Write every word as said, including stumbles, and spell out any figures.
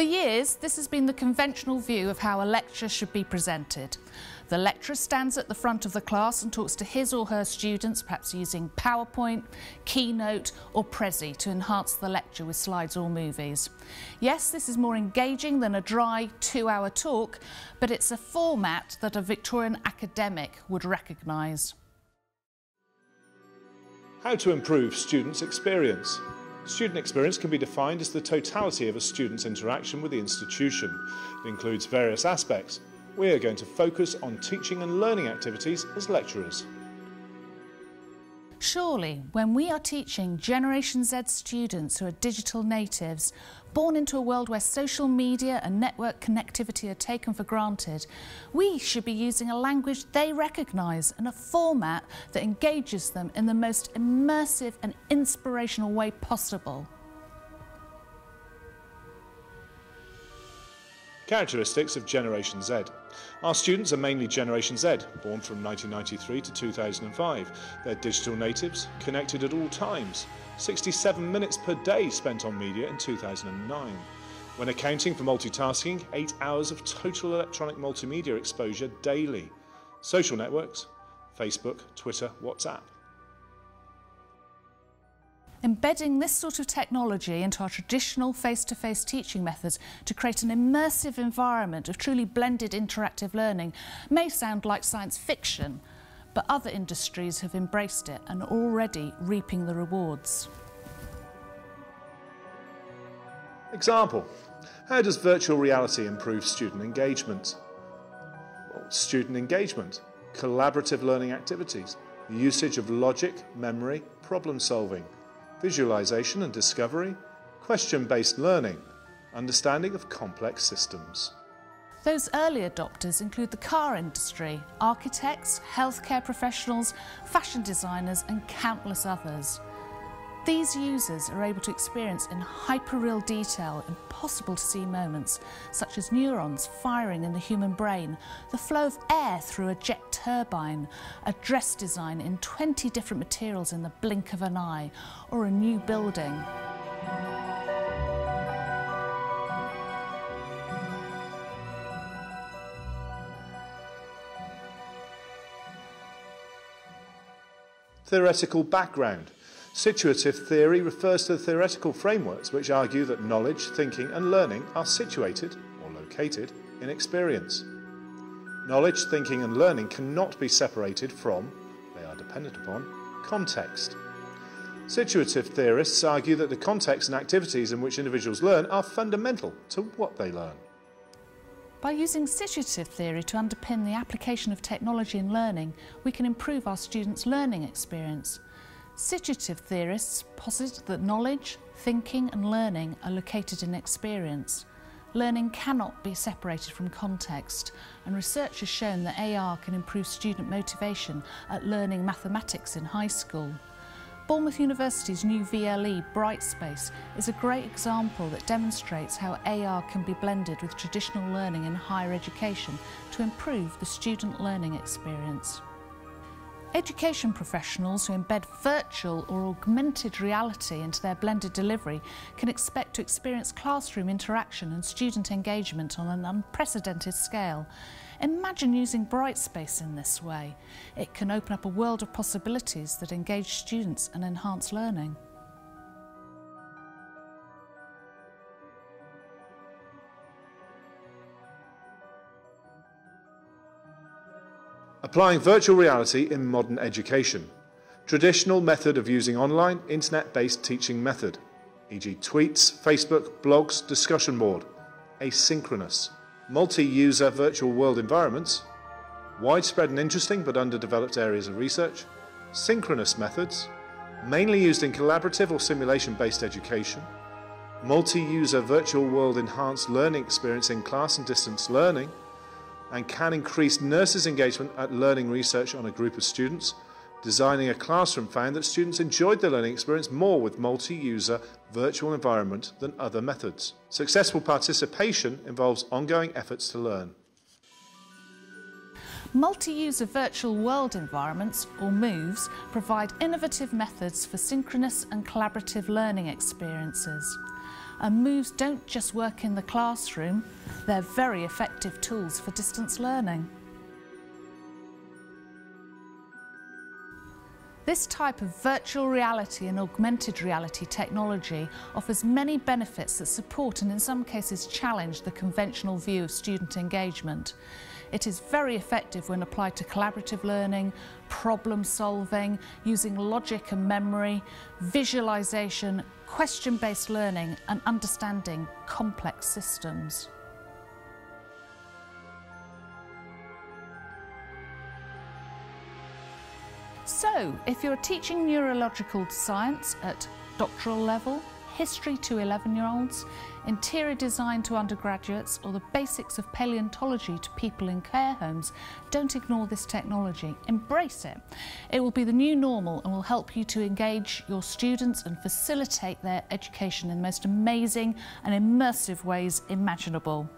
For years, this has been the conventional view of how a lecture should be presented. The lecturer stands at the front of the class and talks to his or her students, perhaps using PowerPoint, Keynote or Prezi to enhance the lecture with slides or movies. Yes, this is more engaging than a dry two-hour talk, but it's a format that a Victorian academic would recognise. How to improve students' experience. Student experience can be defined as the totality of a student's interaction with the institution. It includes various aspects. We are going to focus on teaching and learning activities as lecturers. Surely, when we are teaching Generation Z students who are digital natives, born into a world where social media and network connectivity are taken for granted, we should be using a language they recognise and a format that engages them in the most immersive and inspirational way possible. Characteristics of Generation Z. Our students are mainly Generation Z, born from nineteen ninety-three to two thousand five. They're digital natives, connected at all times. sixty-seven minutes per day spent on media in two thousand nine. When accounting for multitasking, eight hours of total electronic multimedia exposure daily. Social networks, Facebook, Twitter, WhatsApp. Embedding this sort of technology into our traditional face-to-face teaching methods to create an immersive environment of truly blended interactive learning may sound like science fiction, but other industries have embraced it and are already reaping the rewards. Example: how does virtual reality improve student engagement? Well, student engagement, collaborative learning activities, the usage of logic, memory, problem solving, visualization and discovery, question-based learning, understanding of complex systems. Those early adopters include the car industry, architects, healthcare professionals, fashion designers and countless others. These users are able to experience in hyper-real detail impossible to see moments, such as neurons firing in the human brain, the flow of air through a jet turbine, a dress design in twenty different materials in the blink of an eye, or a new building. Theoretical background. Situative theory refers to the theoretical frameworks which argue that knowledge, thinking and learning are situated, or located, in experience. Knowledge, thinking and learning cannot be separated from, they are dependent upon, context. Situative theorists argue that the context and activities in which individuals learn are fundamental to what they learn. By using situative theory to underpin the application of technology in learning, we can improve our students' learning experience. Situative theorists posit that knowledge, thinking and learning are located in experience. Learning cannot be separated from context, and research has shown that A R can improve student motivation at learning mathematics in high school. Bournemouth University's new V L E, Brightspace, is a great example that demonstrates how A R can be blended with traditional learning in higher education to improve the student learning experience. Education professionals who embed virtual or augmented reality into their blended delivery can expect to experience classroom interaction and student engagement on an unprecedented scale. Imagine using Brightspace in this way. It can open up a world of possibilities that engage students and enhance learning. Applying virtual reality in modern education. Traditional method of using online, internet-based teaching method, for example tweets, Facebook, blogs, discussion board. Asynchronous, multi-user virtual world environments. Widespread and interesting but underdeveloped areas of research. Synchronous methods, mainly used in collaborative or simulation-based education. Multi-user virtual world enhanced learning experience in class and distance learning, and can increase nurses' engagement at learning research on a group of students. Designing a classroom found that students enjoyed their learning experience more with multi-user virtual environment than other methods. Successful participation involves ongoing efforts to learn. Multi-user virtual world environments, or MOOs, provide innovative methods for synchronous and collaborative learning experiences. And M O Os don't just work in the classroom, they're very effective tools for distance learning. This type of virtual reality and augmented reality technology offers many benefits that support and in some cases challenge the conventional view of student engagement. It is very effective when applied to collaborative learning, problem solving, using logic and memory, visualization, question-based learning and understanding complex systems. So, if you're teaching neurological science at doctoral level, history to eleven-year-olds, interior design to undergraduates, or the basics of paleontology to people in care homes, don't ignore this technology. Embrace it. It will be the new normal and will help you to engage your students and facilitate their education in the most amazing and immersive ways imaginable.